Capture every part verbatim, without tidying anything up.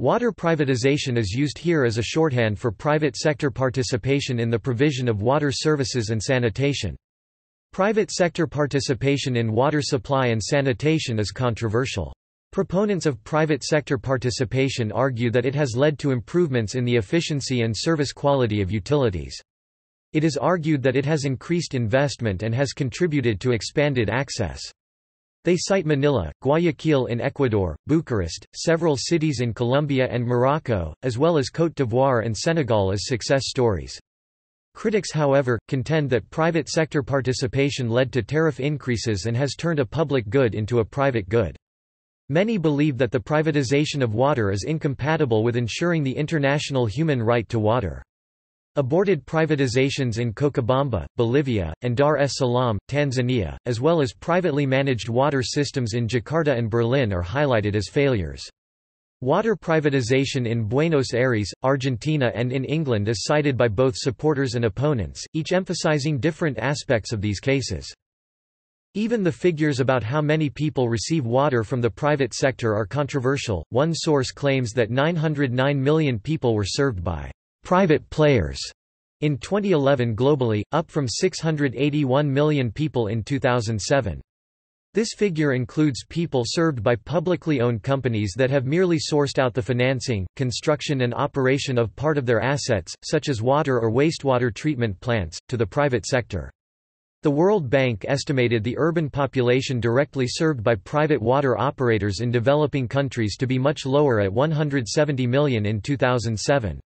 Water privatization is used here as a shorthand for private sector participation in the provision of water services and sanitation. Private sector participation in water supply and sanitation is controversial. Proponents of private sector participation argue that it has led to improvements in the efficiency and service quality of utilities. It is argued that it has increased investment and has contributed to expanded access. They cite Manila, Guayaquil in Ecuador, Bucharest, several cities in Colombia and Morocco, as well as Côte d'Ivoire and Senegal as success stories. Critics, however, contend that private sector participation led to tariff increases and has turned a public good into a private good. Many believe that the privatization of water is incompatible with ensuring the international human right to water. Aborted privatizations in Cochabamba, Bolivia, and Dar es Salaam, Tanzania, as well as privately managed water systems in Jakarta and Berlin are highlighted as failures. Water privatization in Buenos Aires, Argentina and in England is cited by both supporters and opponents, each emphasizing different aspects of these cases. Even the figures about how many people receive water from the private sector are controversial. One source claims that nine hundred nine million people were served by private players in twenty eleven globally, up from six hundred eighty-one million people in two thousand seven. This figure includes people served by publicly owned companies that have merely sourced out the financing, construction and operation of part of their assets, such as water or wastewater treatment plants, to the private sector. The World Bank estimated the urban population directly served by private water operators in developing countries to be much lower at one hundred seventy million in two thousand seven.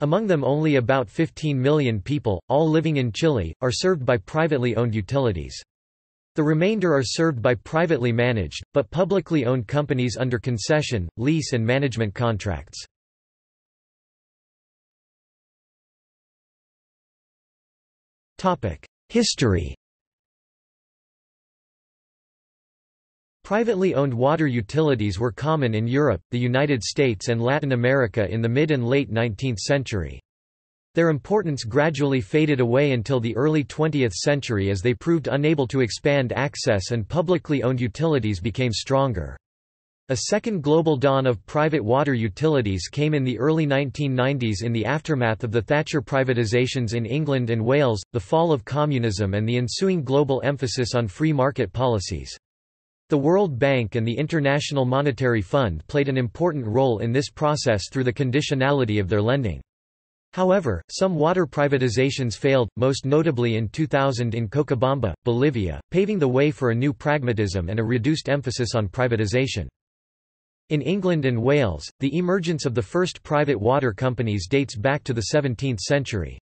Among them, only about fifteen million people, all living in Chile, are served by privately owned utilities. The remainder are served by privately managed, but publicly owned companies under concession, lease and management contracts. History. Privately owned water utilities were common in Europe, the United States and Latin America in the mid and late nineteenth century. Their importance gradually faded away until the early twentieth century as they proved unable to expand access and publicly owned utilities became stronger. A second global dawn of private water utilities came in the early nineteen nineties in the aftermath of the Thatcher privatizations in England and Wales, the fall of communism and the ensuing global emphasis on free market policies. The World Bank and the International Monetary Fund played an important role in this process through the conditionality of their lending. However, some water privatizations failed, most notably in two thousand in Cochabamba, Bolivia, paving the way for a new pragmatism and a reduced emphasis on privatization. In England and Wales, the emergence of the first private water companies dates back to the seventeenth century.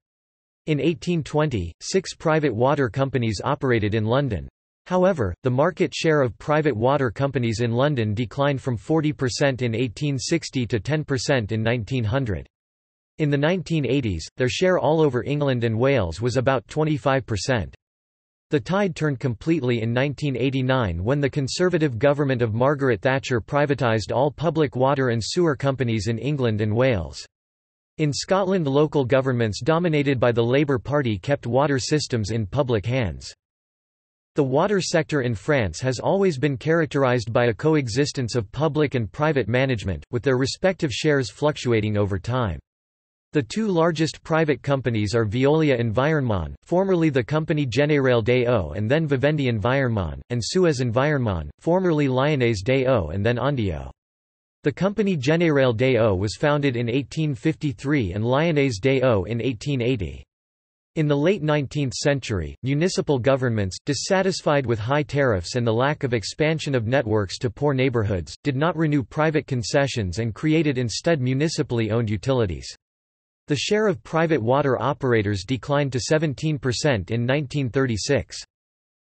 In eighteen twenty, six private water companies operated in London. However, the market share of private water companies in London declined from forty percent in eighteen sixty to ten percent in nineteen hundred. In the nineteen eighties, their share all over England and Wales was about twenty-five percent. The tide turned completely in nineteen eighty-nine when the Conservative government of Margaret Thatcher privatised all public water and sewer companies in England and Wales. In Scotland, local governments dominated by the Labour Party kept water systems in public hands. The water sector in France has always been characterised by a coexistence of public and private management, with their respective shares fluctuating over time. The two largest private companies are Veolia Environnement, formerly the Compagnie Générale des Eaux and then Vivendi Environnement, and Suez Environnement, formerly Lyonnaise des Eaux and then Ondio. The Compagnie Générale des Eaux was founded in eighteen fifty-three and Lyonnaise des Eaux in eighteen eighty. In the late nineteenth century, municipal governments, dissatisfied with high tariffs and the lack of expansion of networks to poor neighborhoods, did not renew private concessions and created instead municipally owned utilities. The share of private water operators declined to seventeen percent in nineteen thirty-six.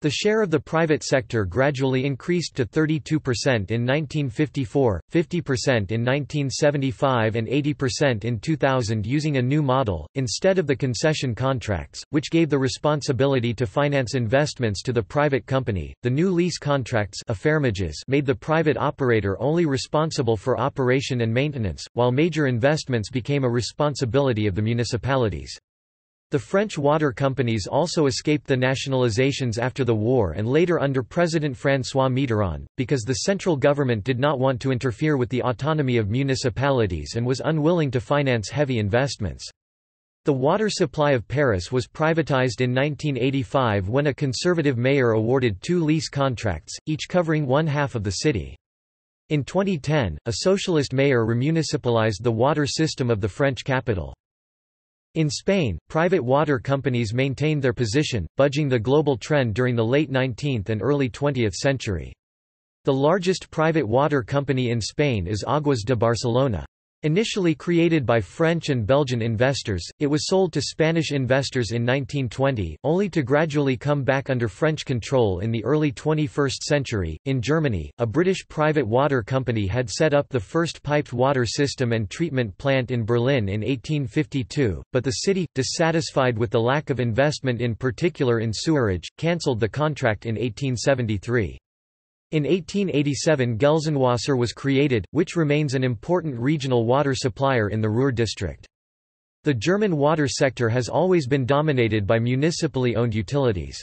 The share of the private sector gradually increased to thirty-two percent in nineteen fifty-four, fifty percent in nineteen seventy-five and eighty percent in two thousand using a new model, instead of the concession contracts, which gave the responsibility to finance investments to the private company. The new lease contracts made the private operator only responsible for operation and maintenance, while major investments became a responsibility of the municipalities. The French water companies also escaped the nationalizations after the war and later under President François Mitterrand, because the central government did not want to interfere with the autonomy of municipalities and was unwilling to finance heavy investments. The water supply of Paris was privatized in nineteen eighty-five when a conservative mayor awarded two lease contracts, each covering one half of the city. In twenty ten, a socialist mayor remunicipalized the water system of the French capital. In Spain, private water companies maintained their position, budging the global trend during the late nineteenth and early twentieth century. The largest private water company in Spain is Aguas de Barcelona. Initially created by French and Belgian investors, it was sold to Spanish investors in nineteen twenty, only to gradually come back under French control in the early twenty-first century. In Germany, a British private water company had set up the first piped water system and treatment plant in Berlin in eighteen fifty-two, but the city, dissatisfied with the lack of investment in particular in sewerage, cancelled the contract in eighteen seventy-three. In eighteen eighty-seven, Gelsenwasser was created, which remains an important regional water supplier in the Ruhr district. The German water sector has always been dominated by municipally owned utilities.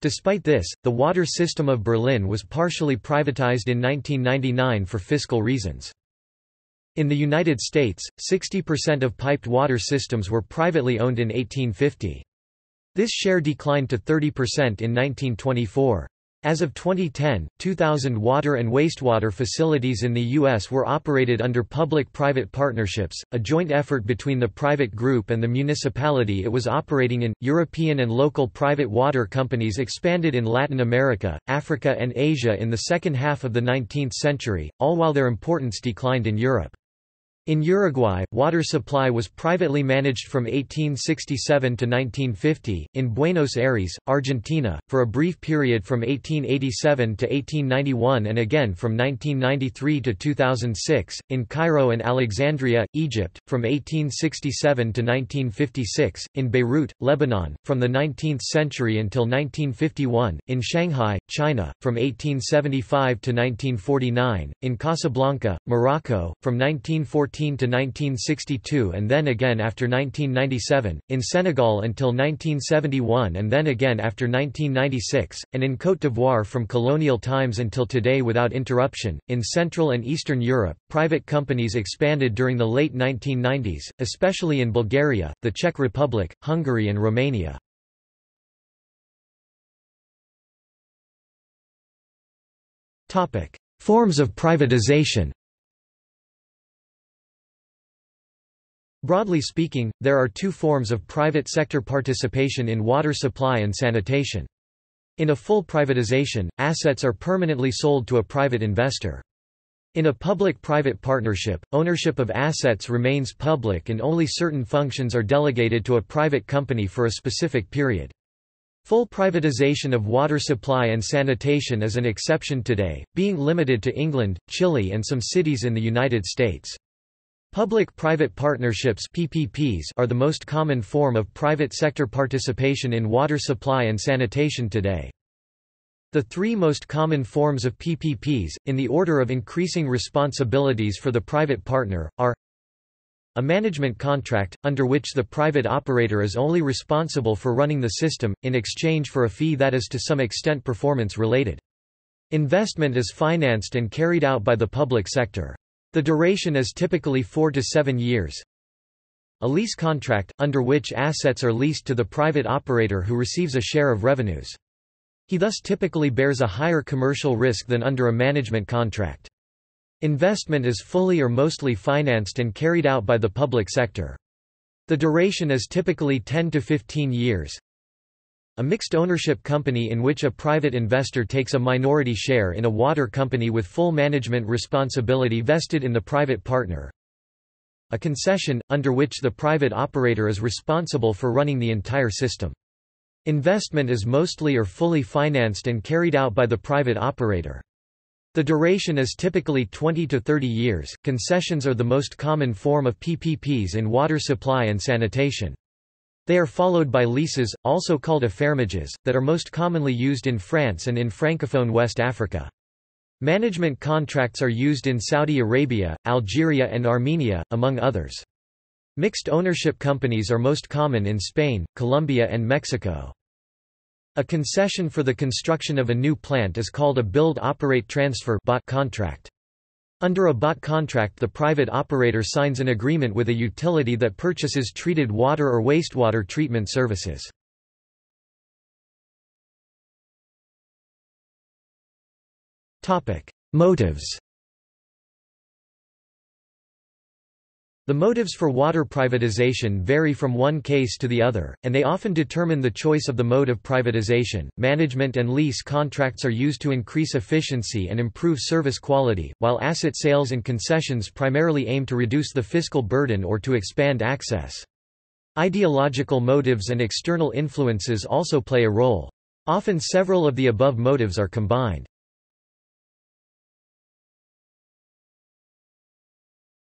Despite this, the water system of Berlin was partially privatized in nineteen ninety-nine for fiscal reasons. In the United States, sixty percent of piped water systems were privately owned in eighteen fifty. This share declined to thirty percent in nineteen twenty-four. As of twenty ten, two thousand water and wastewater facilities in the U S were operated under public-private partnerships, a joint effort between the private group and the municipality it was operating in. European and local private water companies expanded in Latin America, Africa, and Asia in the second half of the nineteenth century, all while their importance declined in Europe. In Uruguay, water supply was privately managed from eighteen sixty-seven to nineteen fifty. In Buenos Aires, Argentina, for a brief period from eighteen eighty-seven to eighteen ninety-one and again from nineteen ninety-three to two thousand six. In Cairo and Alexandria, Egypt, from eighteen sixty-seven to nineteen fifty-six. In Beirut, Lebanon, from the nineteenth century until nineteen fifty-one. In Shanghai, China, from eighteen seventy-five to nineteen forty-nine. In Casablanca, Morocco, from nineteen fourteen to nineteen sixty-two and then again after nineteen ninety-seven, in Senegal until nineteen seventy-one and then again after nineteen ninety-six, and in Côte d'Ivoire from colonial times until today without interruption. In Central and Eastern Europe, private companies expanded during the late nineteen nineties, especially in Bulgaria, the Czech Republic, Hungary, and Romania. Topic: Forms of privatization. Broadly speaking, there are two forms of private sector participation in water supply and sanitation. In a full privatization, assets are permanently sold to a private investor. In a public-private partnership, ownership of assets remains public and only certain functions are delegated to a private company for a specific period. Full privatization of water supply and sanitation is an exception today, being limited to England, Chile, and some cities in the United States. Public-private partnerships (P P Ps) are the most common form of private sector participation in water supply and sanitation today. The three most common forms of P P Ps, in the order of increasing responsibilities for the private partner, are a management contract, under which the private operator is only responsible for running the system, in exchange for a fee that is to some extent performance-related. Investment is financed and carried out by the public sector. The duration is typically four to seven years. A lease contract, under which assets are leased to the private operator who receives a share of revenues. He thus typically bears a higher commercial risk than under a management contract. Investment is fully or mostly financed and carried out by the public sector. The duration is typically ten to fifteen years. A mixed ownership company in which a private investor takes a minority share in a water company with full management responsibility vested in the private partner. A concession, under which the private operator is responsible for running the entire system. Investment is mostly or fully financed and carried out by the private operator. The duration is typically twenty to thirty years. Concessions are the most common form of P P Ps in water supply and sanitation. They are followed by leases, also called affermages, that are most commonly used in France and in Francophone West Africa. Management contracts are used in Saudi Arabia, Algeria, and Armenia, among others. Mixed ownership companies are most common in Spain, Colombia and Mexico. A concession for the construction of a new plant is called a build-operate-transfer contract. Under a B O T contract, the private operator signs an agreement with a utility that purchases treated water or wastewater treatment services. Motives. The motives for water privatization vary from one case to the other, and they often determine the choice of the mode of privatization. Management and lease contracts are used to increase efficiency and improve service quality, while asset sales and concessions primarily aim to reduce the fiscal burden or to expand access. Ideological motives and external influences also play a role. Often several of the above motives are combined.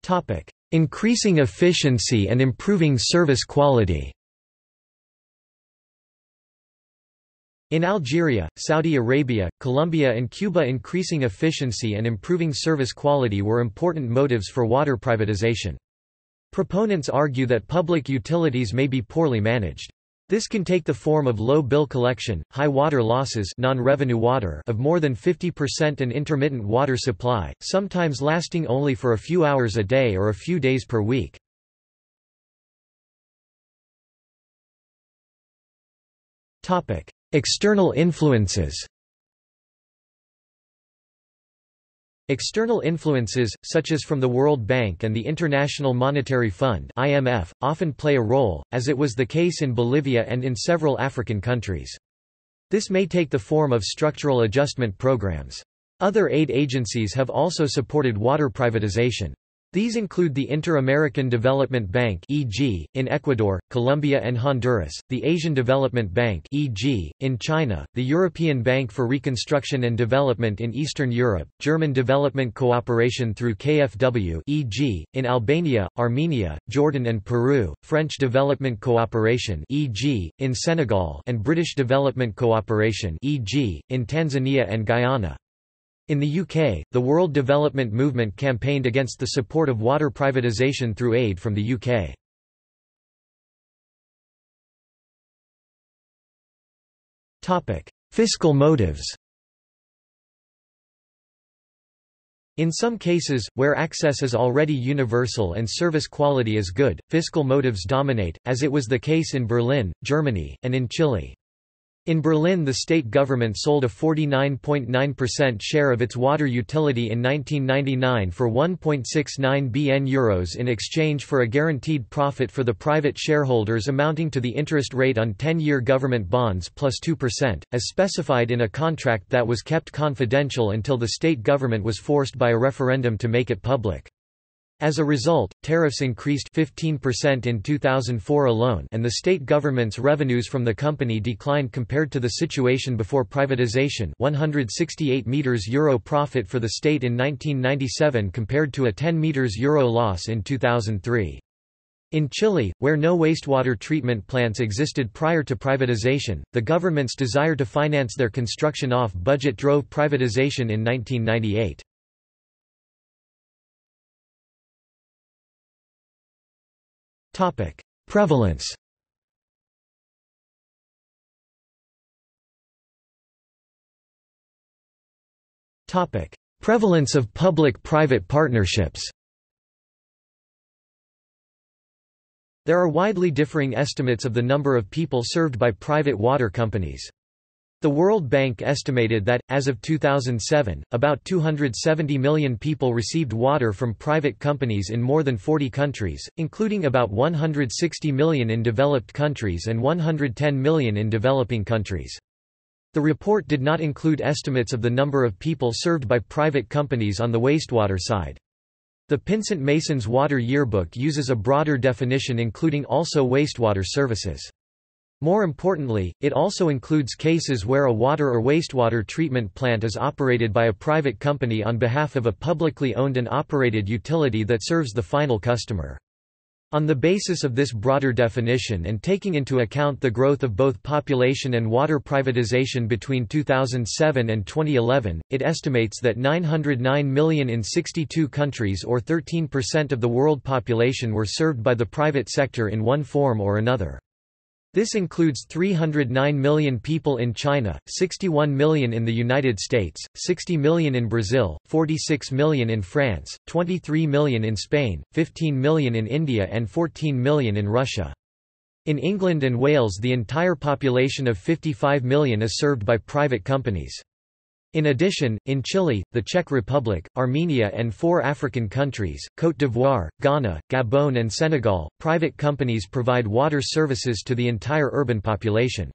Topic: Increasing efficiency and improving service quality. In Algeria, Saudi Arabia, Colombia and Cuba, increasing efficiency and improving service quality were important motives for water privatization. Proponents argue that public utilities may be poorly managed. This can take the form of low bill collection, high water losses non-revenue water of more than fifty percent and intermittent water supply, sometimes lasting only for a few hours a day or a few days per week. External influences. External influences, such as from the World Bank and the International Monetary Fund (I M F), often play a role, as it was the case in Bolivia and in several African countries. This may take the form of structural adjustment programs. Other aid agencies have also supported water privatization. These include the Inter-American Development Bank (E G) in Ecuador, Colombia and Honduras, the Asian Development Bank (E G) in China, the European Bank for Reconstruction and Development in Eastern Europe, German Development Cooperation through K F W (E G) in Albania, Armenia, Jordan and Peru, French Development Cooperation (E G) in Senegal, and British Development Cooperation (E G) in Tanzania and Guyana. In the U K, the World Development Movement campaigned against the support of water privatisation through aid from the U K. Topic: Fiscal motives. In some cases, where access is already universal and service quality is good, fiscal motives dominate, as it was the case in Berlin, Germany, and in Chile. In Berlin, the state government sold a forty-nine point nine percent share of its water utility in nineteen ninety-nine for one point six nine billion euros in exchange for a guaranteed profit for the private shareholders amounting to the interest rate on ten-year government bonds plus two percent, as specified in a contract that was kept confidential until the state government was forced by a referendum to make it public. As a result, tariffs increased fifteen percent in two thousand four alone, and the state government's revenues from the company declined compared to the situation before privatization. one hundred sixty-eight million euro profit for the state in nineteen ninety-seven compared to a ten million euro loss in two thousand three. In Chile, where no wastewater treatment plants existed prior to privatization, the government's desire to finance their construction off-budget drove privatization in nineteen ninety-eight. Topic: Prevalence. Topic: Prevalence of public-private partnerships. There are widely differing estimates of the number of people served by private water companies. The World Bank estimated that, as of two thousand seven, about two hundred seventy million people received water from private companies in more than forty countries, including about one hundred sixty million in developed countries and one hundred ten million in developing countries. The report did not include estimates of the number of people served by private companies on the wastewater side. The Pinsent Mason's Water Yearbook uses a broader definition including also wastewater services. More importantly, it also includes cases where a water or wastewater treatment plant is operated by a private company on behalf of a publicly owned and operated utility that serves the final customer. On the basis of this broader definition and taking into account the growth of both population and water privatization between two thousand seven and twenty eleven, it estimates that nine hundred nine million in sixty-two countries or thirteen percent of the world population were served by the private sector in one form or another. This includes three hundred nine million people in China, sixty-one million in the United States, sixty million in Brazil, forty-six million in France, twenty-three million in Spain, fifteen million in India and fourteen million in Russia. In England and Wales, the entire population of fifty-five million is served by private companies. In addition, in Chile, the Czech Republic, Armenia and four African countries, Côte d'Ivoire, Ghana, Gabon and Senegal, private companies provide water services to the entire urban population.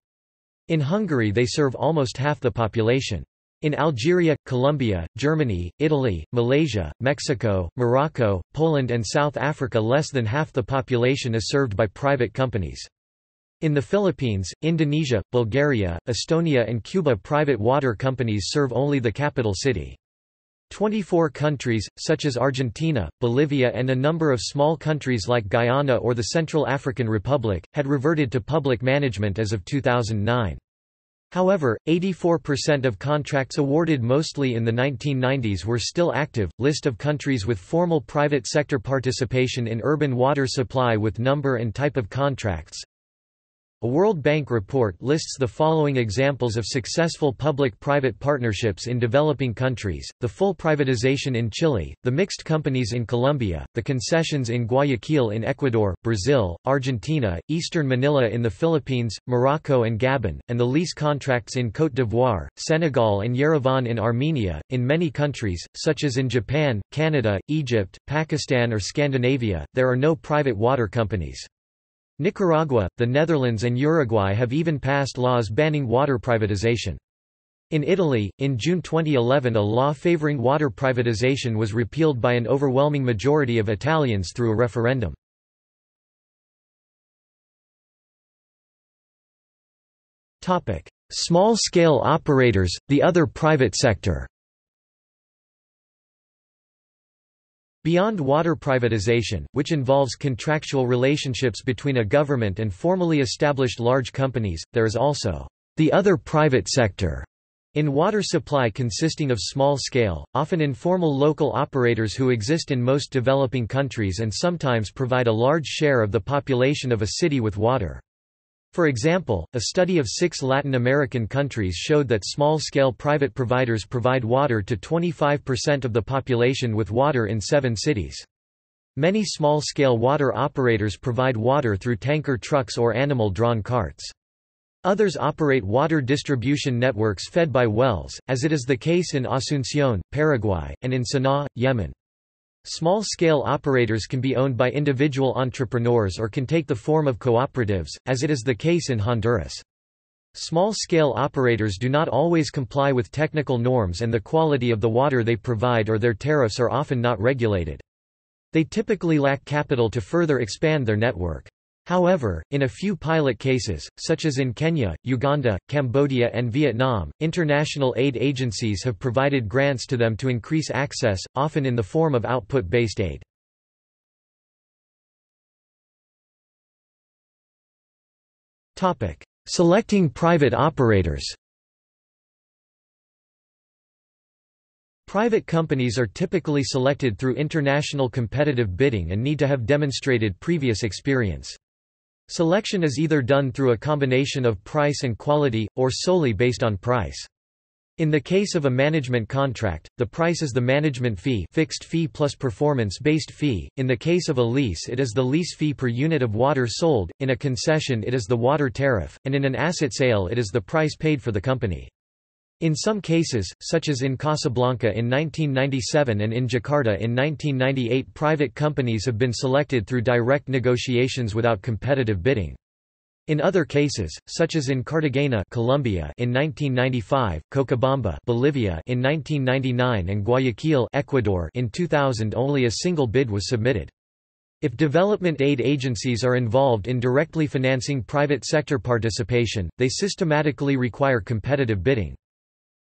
In Hungary they serve almost half the population. In Algeria, Colombia, Germany, Italy, Malaysia, Mexico, Morocco, Poland and South Africa less than half the population is served by private companies. In the Philippines, Indonesia, Bulgaria, Estonia and Cuba private water companies serve only the capital city. twenty-four countries, such as Argentina, Bolivia and a number of small countries like Guyana or the Central African Republic, had reverted to public management as of two thousand nine. However, eighty-four percent of contracts awarded mostly in the nineteen nineties were still active. List of countries with formal private sector participation in urban water supply with number and type of contracts. A World Bank report lists the following examples of successful public-private partnerships in developing countries: the full privatization in Chile, the mixed companies in Colombia, the concessions in Guayaquil in Ecuador, Brazil, Argentina, Eastern Manila in the Philippines, Morocco and Gabon, and the lease contracts in Côte d'Ivoire, Senegal and Yerevan in Armenia. In many countries, such as in Japan, Canada, Egypt, Pakistan or Scandinavia, there are no private water companies. Nicaragua, the Netherlands and Uruguay have even passed laws banning water privatization. In Italy, in June twenty eleven a law favoring water privatization was repealed by an overwhelming majority of Italians through a referendum. Small-scale operators, the other private sector. Beyond water privatization, which involves contractual relationships between a government and formally established large companies, there is also the other private sector in water supply consisting of small-scale, often informal local operators who exist in most developing countries and sometimes provide a large share of the population of a city with water. For example, a study of six Latin American countries showed that small-scale private providers provide water to twenty-five percent of the population with water in seven cities. Many small-scale water operators provide water through tanker trucks or animal-drawn carts. Others operate water distribution networks fed by wells, as it is the case in Asunción, Paraguay, and in Sana'a, Yemen. Small-scale operators can be owned by individual entrepreneurs or can take the form of cooperatives, as it is the case in Honduras. Small-scale operators do not always comply with technical norms and the quality of the water they provide or their tariffs are often not regulated. They typically lack capital to further expand their network. However, in a few pilot cases, such as in Kenya, Uganda, Cambodia and Vietnam, international aid agencies have provided grants to them to increase access, often in the form of output-based aid. Selecting private operators. Private companies are typically selected through international competitive bidding and need to have demonstrated previous experience. Selection is either done through a combination of price and quality, or solely based on price. In the case of a management contract, the price is the management fee, fixed fee plus performance-based fee. In the case of a lease, it is the lease fee per unit of water sold, in a concession it is the water tariff, and in an asset sale it is the price paid for the company. In some cases, such as in Casablanca in nineteen ninety-seven and in Jakarta in nineteen ninety-eight, private companies have been selected through direct negotiations without competitive bidding. In other cases, such as in Cartagena, Colombia in nineteen ninety-five, Cochabamba, Bolivia in nineteen ninety-nine and Guayaquil, Ecuador in two thousand, only a single bid was submitted. If development aid agencies are involved in directly financing private sector participation, they systematically require competitive bidding.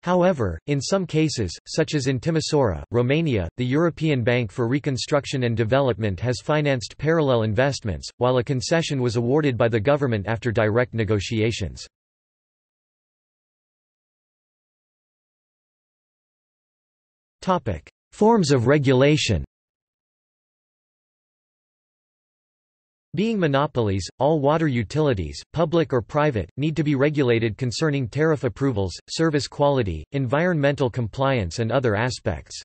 However, in some cases, such as in Timisoara, Romania, the European Bank for Reconstruction and Development has financed parallel investments, while a concession was awarded by the government after direct negotiations. Forms of regulation. Being monopolies, all water utilities, public or private, need to be regulated concerning tariff approvals, service quality, environmental compliance and other aspects.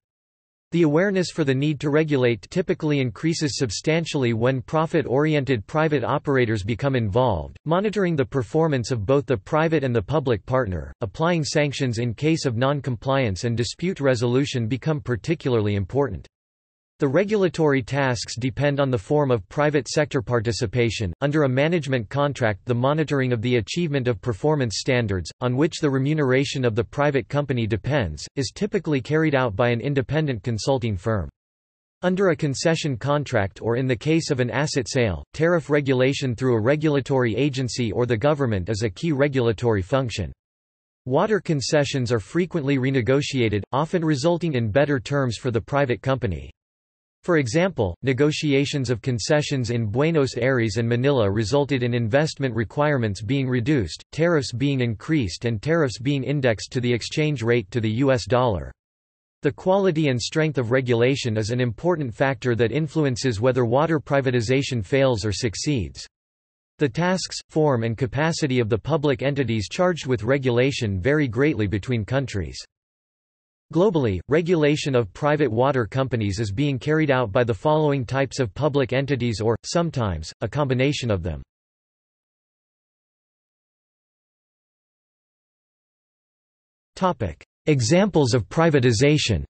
The awareness for the need to regulate typically increases substantially when profit-oriented private operators become involved, monitoring the performance of both the private and the public partner, applying sanctions in case of non-compliance and dispute resolution become particularly important. The regulatory tasks depend on the form of private sector participation. Under a management contract, the monitoring of the achievement of performance standards, on which the remuneration of the private company depends, is typically carried out by an independent consulting firm. Under a concession contract or in the case of an asset sale, tariff regulation through a regulatory agency or the government is a key regulatory function. Water concessions are frequently renegotiated, often resulting in better terms for the private company. For example, negotiations of concessions in Buenos Aires and Manila resulted in investment requirements being reduced, tariffs being increased and tariffs being indexed to the exchange rate to the U S dollar. The quality and strength of regulation is an important factor that influences whether water privatization fails or succeeds. The tasks, form and capacity of the public entities charged with regulation vary greatly between countries. Globally, regulation of private water companies is being carried out by the following types of public entities or, sometimes, a combination of them. Examples of privatization.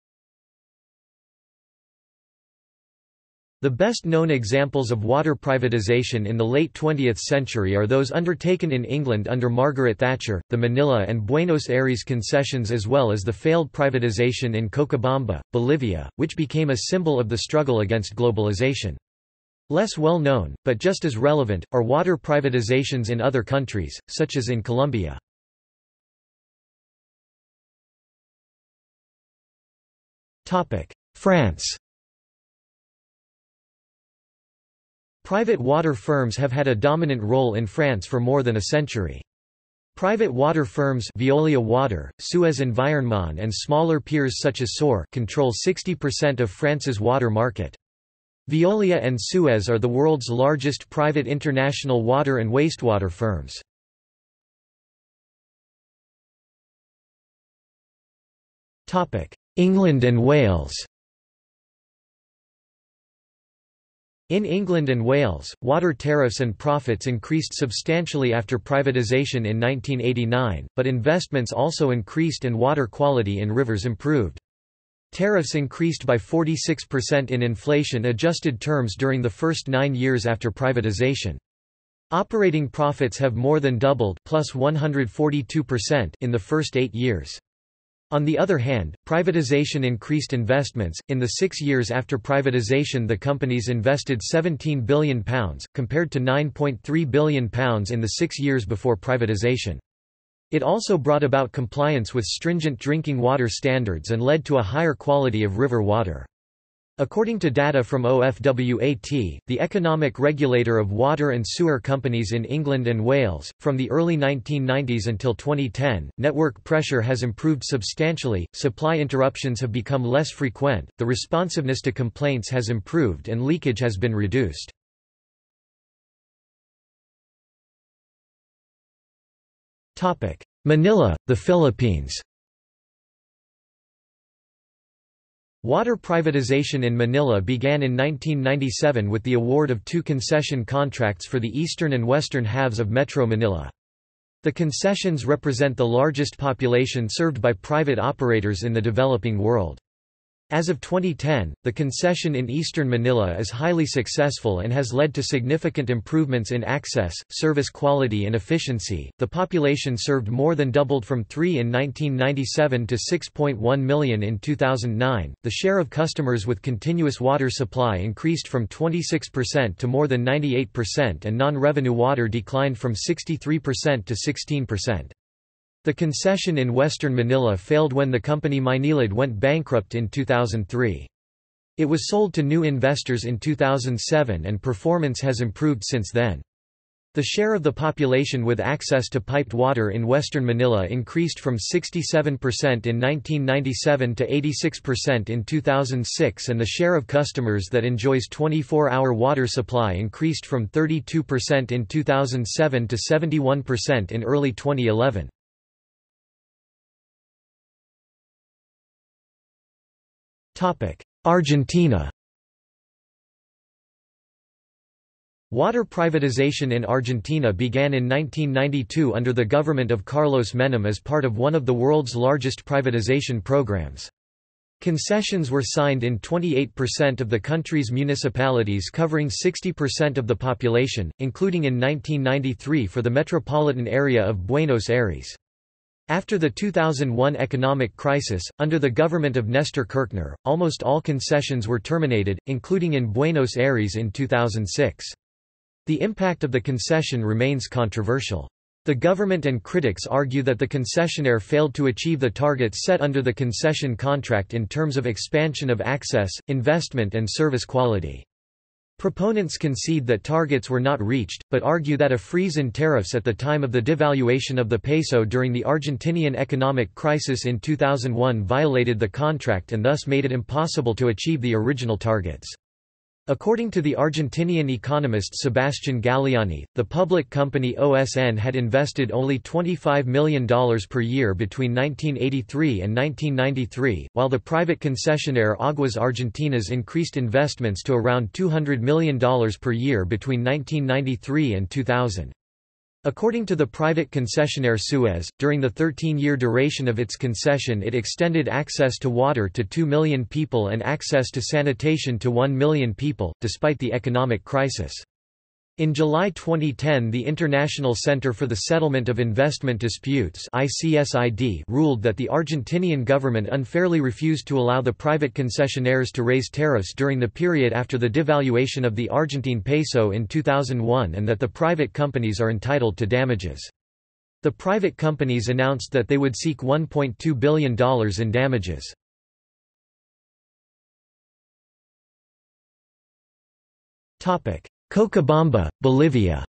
The best known examples of water privatization in the late twentieth century are those undertaken in England under Margaret Thatcher, the Manila and Buenos Aires concessions, as well as the failed privatization in Cochabamba, Bolivia, which became a symbol of the struggle against globalization. Less well known, but just as relevant, are water privatizations in other countries, such as in Colombia. France. Private water firms have had a dominant role in France for more than a century. Private water firms Veolia Water, Suez Environnement and smaller peers such as S O A R control sixty percent of France's water market. Veolia and Suez are the world's largest private international water and wastewater firms. England and Wales. In England and Wales, water tariffs and profits increased substantially after privatisation in nineteen eighty-nine, but investments also increased and water quality in rivers improved. Tariffs increased by forty-six percent in inflation-adjusted terms during the first nine years after privatisation. Operating profits have more than doubled, plus one hundred forty-two percent in the first eight years. On the other hand, privatization increased investments. In the six years after privatization, the companies invested seventeen billion pounds, compared to nine point three billion pounds in the six years before privatization. It also brought about compliance with stringent drinking water standards and led to a higher quality of river water. According to data from O F WAT, the economic regulator of water and sewer companies in England and Wales, from the early nineteen nineties until twenty ten, network pressure has improved substantially, supply interruptions have become less frequent, the responsiveness to complaints has improved and leakage has been reduced. Manila, the Philippines. Water privatization in Manila began in nineteen ninety-seven with the award of two concession contracts for the eastern and western halves of Metro Manila. The concessions represent the largest population served by private operators in the developing world. As of twenty ten, the concession in eastern Manila is highly successful and has led to significant improvements in access, service quality, and efficiency. The population served more than doubled from three in nineteen ninety-seven to six point one million in two thousand nine. The share of customers with continuous water supply increased from twenty-six percent to more than ninety-eight percent, and non-revenue water declined from sixty-three percent to sixteen percent. The concession in western Manila failed when the company Maynilad went bankrupt in two thousand three. It was sold to new investors in two thousand seven and performance has improved since then. The share of the population with access to piped water in western Manila increased from sixty-seven percent in nineteen ninety-seven to eighty-six percent in two thousand six, and the share of customers that enjoys twenty-four hour water supply increased from thirty-two percent in two thousand seven to seventy-one percent in early twenty eleven. Argentina. Water privatization in Argentina began in nineteen ninety-two under the government of Carlos Menem as part of one of the world's largest privatization programs. Concessions were signed in twenty-eight percent of the country's municipalities, covering sixty percent of the population, including in nineteen ninety-three for the metropolitan area of Buenos Aires. After the two thousand one economic crisis, under the government of Néstor Kirchner, almost all concessions were terminated, including in Buenos Aires in two thousand six. The impact of the concession remains controversial. The government and critics argue that the concessionaire failed to achieve the targets set under the concession contract in terms of expansion of access, investment and service quality. Proponents concede that targets were not reached, but argue that a freeze in tariffs at the time of the devaluation of the peso during the Argentinian economic crisis in two thousand one violated the contract and thus made it impossible to achieve the original targets. According to the Argentinian economist Sebastian Galliani, the public company O S N had invested only twenty-five million dollars per year between nineteen eighty-three and nineteen ninety-three, while the private concessionaire Aguas Argentinas increased investments to around two hundred million dollars per year between nineteen ninety-three and two thousand. According to the private concessionaire Suez, during the thirteen year duration of its concession it extended access to water to two million people and access to sanitation to one million people, despite the economic crisis. In July twenty ten, the International Center for the Settlement of Investment Disputes (I C S I D) ruled that the Argentinian government unfairly refused to allow the private concessionaires to raise tariffs during the period after the devaluation of the Argentine peso in two thousand one and that the private companies are entitled to damages. The private companies announced that they would seek one point two billion dollars in damages. Cochabamba, Bolivia.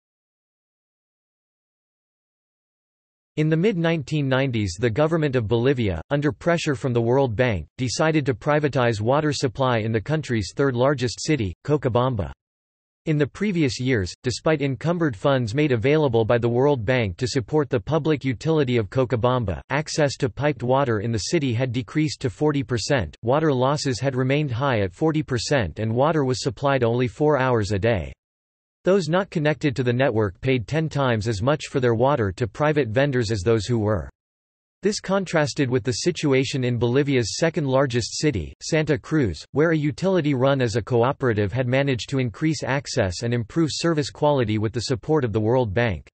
In the mid nineteen nineties, the government of Bolivia, under pressure from the World Bank, decided to privatize water supply in the country's third-largest city, Cochabamba. In the previous years, despite encumbered funds made available by the World Bank to support the public utility of Cochabamba, access to piped water in the city had decreased to forty percent, water losses had remained high at forty percent, and water was supplied only four hours a day. Those not connected to the network paid ten times as much for their water to private vendors as those who were. This contrasted with the situation in Bolivia's second-largest city, Santa Cruz, where a utility run as a cooperative had managed to increase access and improve service quality with the support of the World Bank.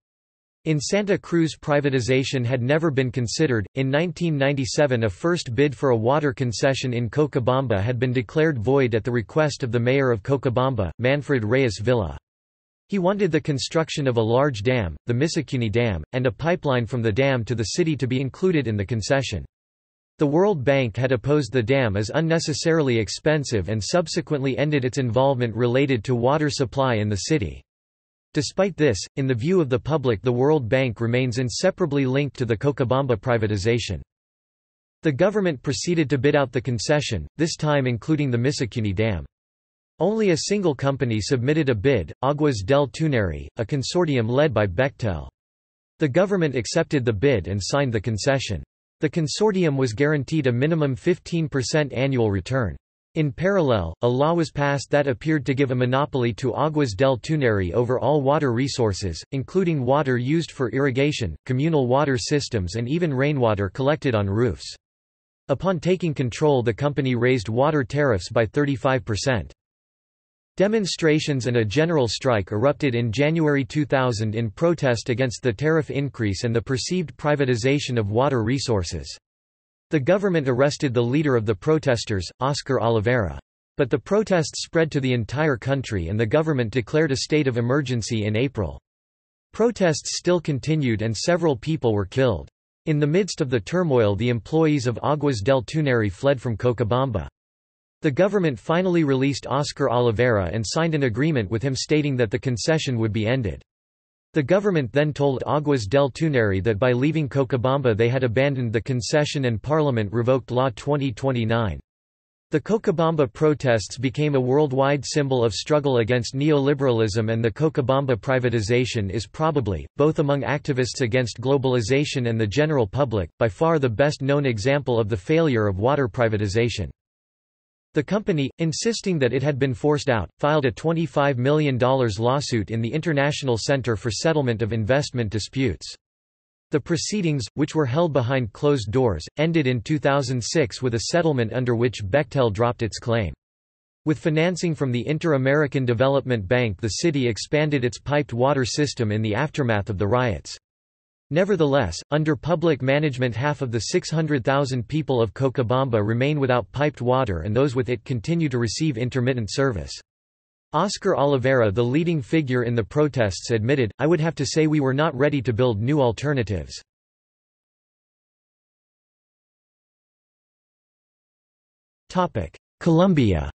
In Santa Cruz, privatization had never been considered. In nineteen ninety-seven, a first bid for a water concession in Cochabamba had been declared void at the request of the mayor of Cochabamba, Manfred Reyes Villa. He wanted the construction of a large dam, the Misicuni Dam, and a pipeline from the dam to the city to be included in the concession. The World Bank had opposed the dam as unnecessarily expensive and subsequently ended its involvement related to water supply in the city. Despite this, in the view of the public, the World Bank remains inseparably linked to the Cochabamba privatization. The government proceeded to bid out the concession, this time including the Misicuni Dam. Only a single company submitted a bid, Aguas del Tunari, a consortium led by Bechtel. The government accepted the bid and signed the concession. The consortium was guaranteed a minimum fifteen percent annual return. In parallel, a law was passed that appeared to give a monopoly to Aguas del Tunari over all water resources, including water used for irrigation, communal water systems and even rainwater collected on roofs. Upon taking control, the company raised water tariffs by thirty-five percent. Demonstrations and a general strike erupted in January two thousand in protest against the tariff increase and the perceived privatization of water resources. The government arrested the leader of the protesters, Oscar Olivera. But the protests spread to the entire country and the government declared a state of emergency in April. Protests still continued and several people were killed. In the midst of the turmoil, the employees of Aguas del Tunari fled from Cochabamba. The government finally released Oscar Olivera and signed an agreement with him stating that the concession would be ended. The government then told Aguas del Tunari that by leaving Cochabamba they had abandoned the concession, and Parliament revoked Law twenty twenty-nine. The Cochabamba protests became a worldwide symbol of struggle against neoliberalism, and the Cochabamba privatization is probably, both among activists against globalization and the general public, by far the best known example of the failure of water privatization. The company, insisting that it had been forced out, filed a twenty-five million dollars lawsuit in the International Center for Settlement of Investment Disputes. The proceedings, which were held behind closed doors, ended in two thousand six with a settlement under which Bechtel dropped its claim. With financing from the Inter-American Development Bank, the city expanded its piped water system in the aftermath of the riots. Nevertheless, under public management, half of the six hundred thousand people of Cochabamba remain without piped water, and those with it continue to receive intermittent service. Oscar Olivera, the leading figure in the protests, admitted, "I would have to say we were not ready to build new alternatives." Colombia.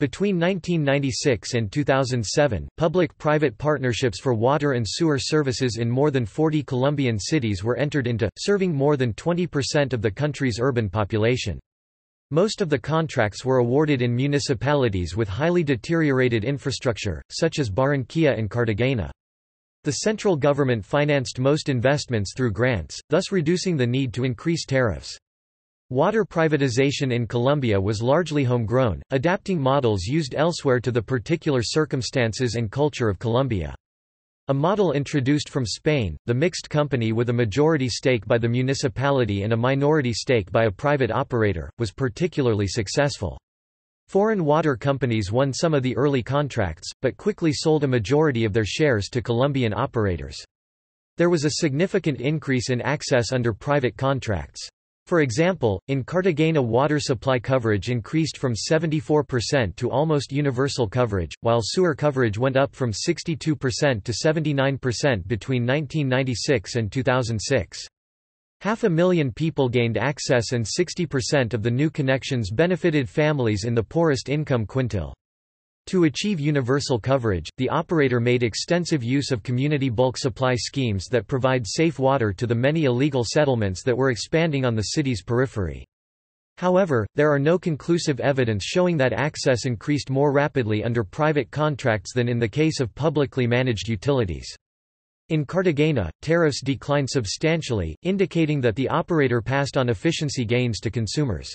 Between nineteen ninety-six and two thousand seven, public-private partnerships for water and sewer services in more than forty Colombian cities were entered into, serving more than twenty percent of the country's urban population. Most of the contracts were awarded in municipalities with highly deteriorated infrastructure, such as Barranquilla and Cartagena. The central government financed most investments through grants, thus reducing the need to increase tariffs. Water privatization in Colombia was largely homegrown, adapting models used elsewhere to the particular circumstances and culture of Colombia. A model introduced from Spain, the mixed company with a majority stake by the municipality and a minority stake by a private operator, was particularly successful. Foreign water companies won some of the early contracts, but quickly sold a majority of their shares to Colombian operators. There was a significant increase in access under private contracts. For example, in Cartagena, water supply coverage increased from seventy-four percent to almost universal coverage, while sewer coverage went up from sixty-two percent to seventy-nine percent between nineteen ninety-six and two thousand six. Half a million people gained access, and sixty percent of the new connections benefited families in the poorest income quintile. To achieve universal coverage, the operator made extensive use of community bulk supply schemes that provide safe water to the many illegal settlements that were expanding on the city's periphery. However, there are no conclusive evidence showing that access increased more rapidly under private contracts than in the case of publicly managed utilities. In Cartagena, tariffs declined substantially, indicating that the operator passed on efficiency gains to consumers.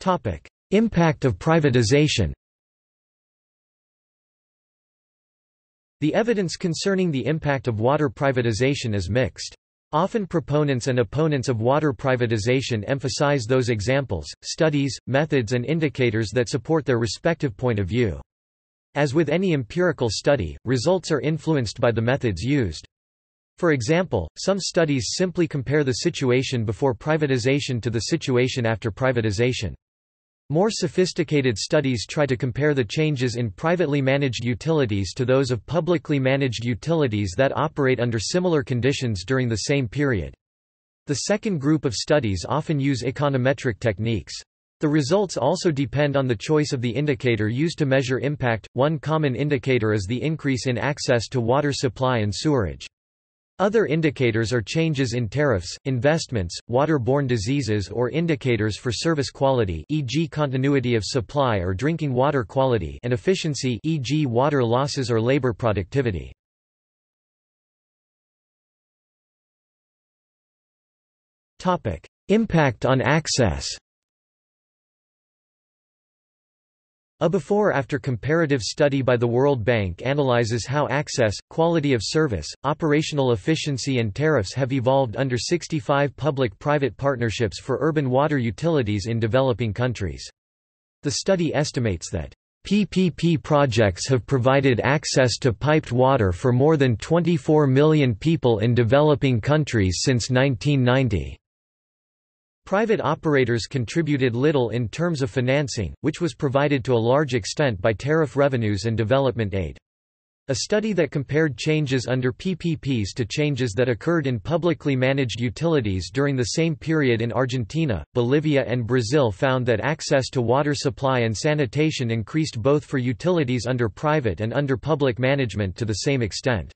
Topic: Impact of privatization. The evidence concerning the impact of water privatization is mixed. Often proponents and opponents of water privatization emphasize those examples, studies, methods and indicators that support their respective point of view. As with any empirical study, results are influenced by the methods used. For example, some studies simply compare the situation before privatization to the situation after privatization. More sophisticated studies try to compare the changes in privately managed utilities to those of publicly managed utilities that operate under similar conditions during the same period. The second group of studies often use econometric techniques. The results also depend on the choice of the indicator used to measure impact. One common indicator is the increase in access to water supply and sewerage. Other indicators are changes in tariffs, investments, waterborne diseases, or indicators for service quality, for example continuity of supply or drinking water quality, and efficiency, for example water losses or labor productivity. Topic: Impact on access. A before-after comparative study by the World Bank analyzes how access, quality of service, operational efficiency and tariffs have evolved under sixty-five public-private partnerships for urban water utilities in developing countries. The study estimates that P P P projects have provided access to piped water for more than twenty-four million people in developing countries since nineteen ninety. Private operators contributed little in terms of financing, which was provided to a large extent by tariff revenues and development aid. A study that compared changes under P P Ps to changes that occurred in publicly managed utilities during the same period in Argentina, Bolivia and Brazil found that access to water supply and sanitation increased both for utilities under private and under public management to the same extent.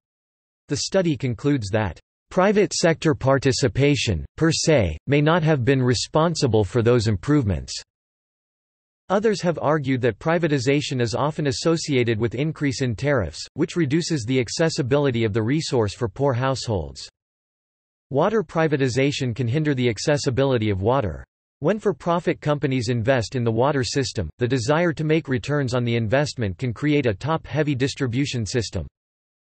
The study concludes that private sector participation, per se, may not have been responsible for those improvements. Others have argued that privatization is often associated with increase in tariffs, which reduces the accessibility of the resource for poor households. Water privatization can hinder the accessibility of water. When for-profit companies invest in the water system, the desire to make returns on the investment can create a top-heavy distribution system.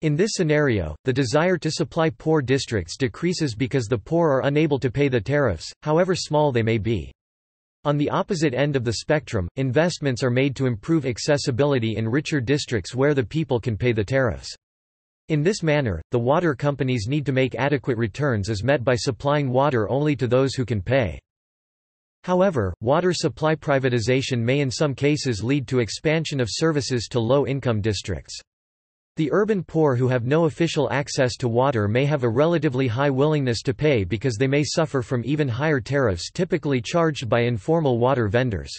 In this scenario, the desire to supply poor districts decreases because the poor are unable to pay the tariffs, however small they may be. On the opposite end of the spectrum, investments are made to improve accessibility in richer districts where the people can pay the tariffs. In this manner, the water companies' need to make adequate returns is met by supplying water only to those who can pay. However, water supply privatization may in some cases lead to expansion of services to low-income districts. The urban poor who have no official access to water may have a relatively high willingness to pay because they may suffer from even higher tariffs typically charged by informal water vendors.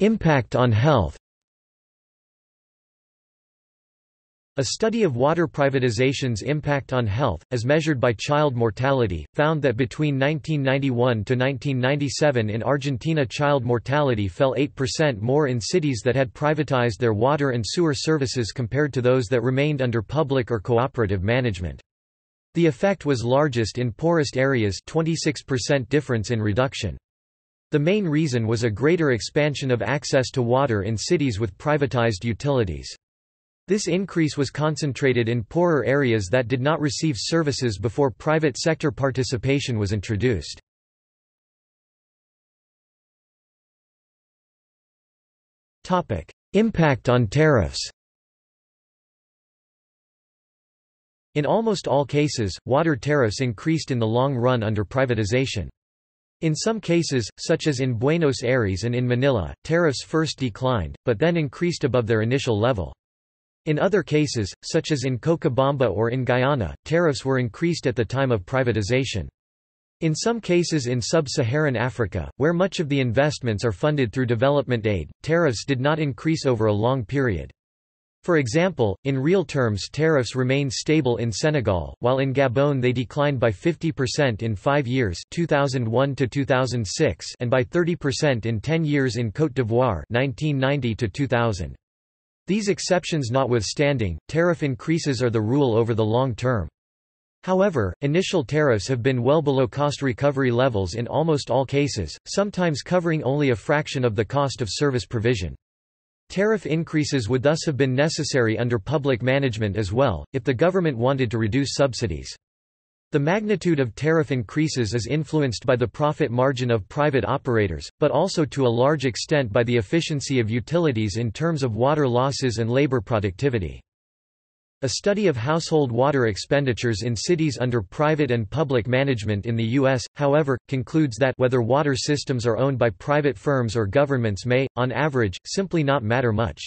Impact on health. A study of water privatization's impact on health, as measured by child mortality, found that between nineteen ninety-one to nineteen ninety-seven in Argentina child mortality fell eight percent more in cities that had privatized their water and sewer services compared to those that remained under public or cooperative management. The effect was largest in poorest areas, twenty-six percent difference in reduction. The main reason was a greater expansion of access to water in cities with privatized utilities. This increase was concentrated in poorer areas that did not receive services before private sector participation was introduced. Topic: Impact on tariffs. In almost all cases, water tariffs increased in the long run under privatization. In some cases, such as in Buenos Aires and in Manila, tariffs first declined, but then increased above their initial level. In other cases, such as in Cochabamba or in Guyana, tariffs were increased at the time of privatization. In some cases in sub-Saharan Africa, where much of the investments are funded through development aid, tariffs did not increase over a long period. For example, in real terms tariffs remained stable in Senegal, while in Gabon they declined by fifty percent in five years two thousand one to two thousand six and by thirty percent in ten years in Côte d'Ivoire nineteen ninety to two thousand. These exceptions notwithstanding, tariff increases are the rule over the long term. However, initial tariffs have been well below cost recovery levels in almost all cases, sometimes covering only a fraction of the cost of service provision. Tariff increases would thus have been necessary under public management as well, if the government wanted to reduce subsidies. The magnitude of tariff increases is influenced by the profit margin of private operators, but also to a large extent by the efficiency of utilities in terms of water losses and labor productivity. A study of household water expenditures in cities under private and public management in the U S, however, concludes that whether water systems are owned by private firms or governments may, on average, simply not matter much.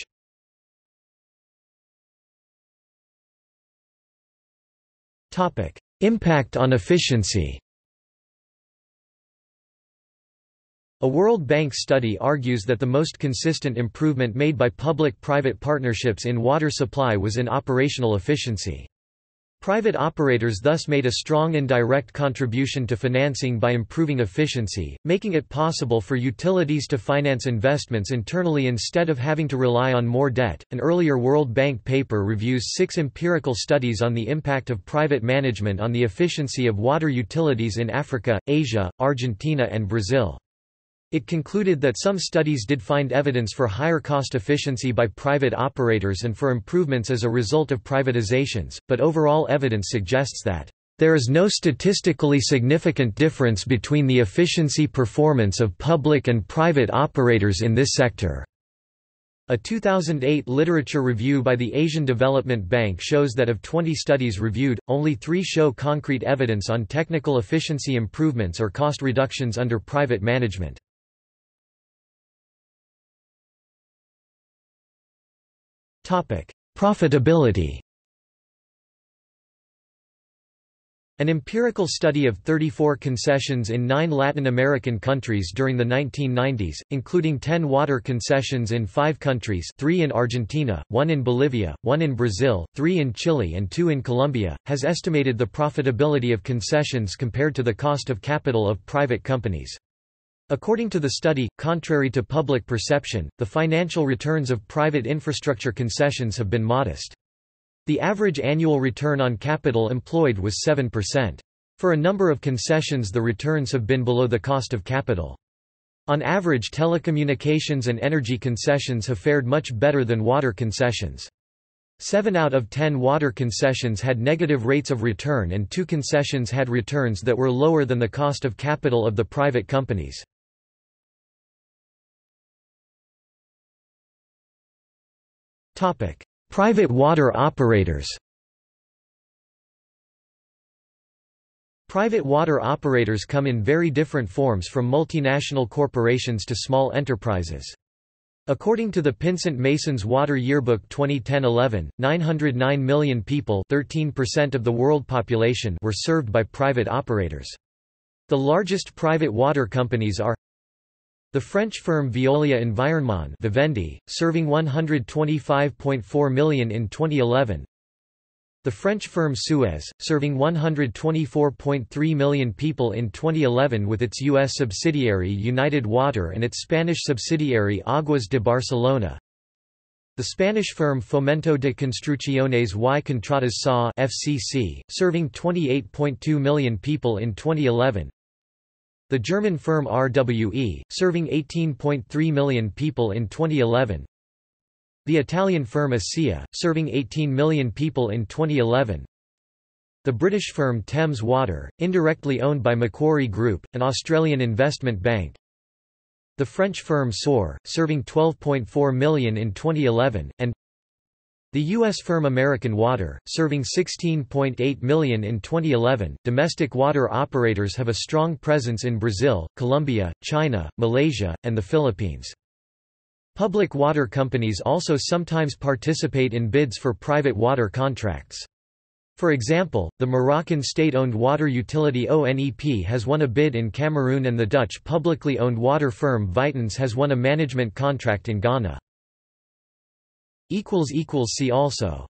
Impact on efficiency. A World Bank study argues that the most consistent improvement made by public-private partnerships in water supply was in operational efficiency. Private operators thus made a strong indirect contribution to financing by improving efficiency, making it possible for utilities to finance investments internally instead of having to rely on more debt. An earlier World Bank paper reviews six empirical studies on the impact of private management on the efficiency of water utilities in Africa, Asia, Argentina, and Brazil. It concluded that some studies did find evidence for higher cost efficiency by private operators and for improvements as a result of privatizations, but overall evidence suggests that there is no statistically significant difference between the efficiency performance of public and private operators in this sector. A two thousand eight literature review by the Asian Development Bank shows that of twenty studies reviewed, only three show concrete evidence on technical efficiency improvements or cost reductions under private management. Profitability. An empirical study of thirty-four concessions in nine Latin American countries during the nineteen nineties, including ten water concessions in five countries, three in Argentina, one in Bolivia, one in Brazil, three in Chile and two in Colombia, has estimated the profitability of concessions compared to the cost of capital of private companies. According to the study, contrary to public perception, the financial returns of private infrastructure concessions have been modest. The average annual return on capital employed was seven percent. For a number of concessions, the returns have been below the cost of capital. On average, telecommunications and energy concessions have fared much better than water concessions. Seven out of ten water concessions had negative rates of return, and two concessions had returns that were lower than the cost of capital of the private companies. Private water operators. Private water operators come in very different forms, from multinational corporations to small enterprises. According to the Pinsent Mason's Water Yearbook twenty ten eleven, nine hundred nine million people, thirteen percent of the world population, were served by private operators. The largest private water companies are the French firm Veolia Environnement, Vivendi, serving one hundred twenty-five point four million in twenty eleven. The French firm Suez, serving one hundred twenty-four point three million people in twenty eleven with its U S subsidiary United Water and its Spanish subsidiary Aguas de Barcelona. The Spanish firm Fomento de Construcciones y Contratas S A F C C, serving twenty-eight point two million people in twenty eleven. The German firm R W E, serving eighteen point three million people in twenty eleven. The Italian firm ACEA, serving eighteen million people in twenty eleven. The British firm Thames Water, indirectly owned by Macquarie Group, an Australian investment bank. The French firm S O A R, serving twelve point four million in twenty eleven, and the U S firm American Water, serving sixteen point eight million in twenty eleven. Domestic water operators have a strong presence in Brazil, Colombia, China, Malaysia, and the Philippines. Public water companies also sometimes participate in bids for private water contracts. For example, the Moroccan state-owned water utility O N E P has won a bid in Cameroon, and the Dutch publicly owned water firm Vitens has won a management contract in Ghana. See also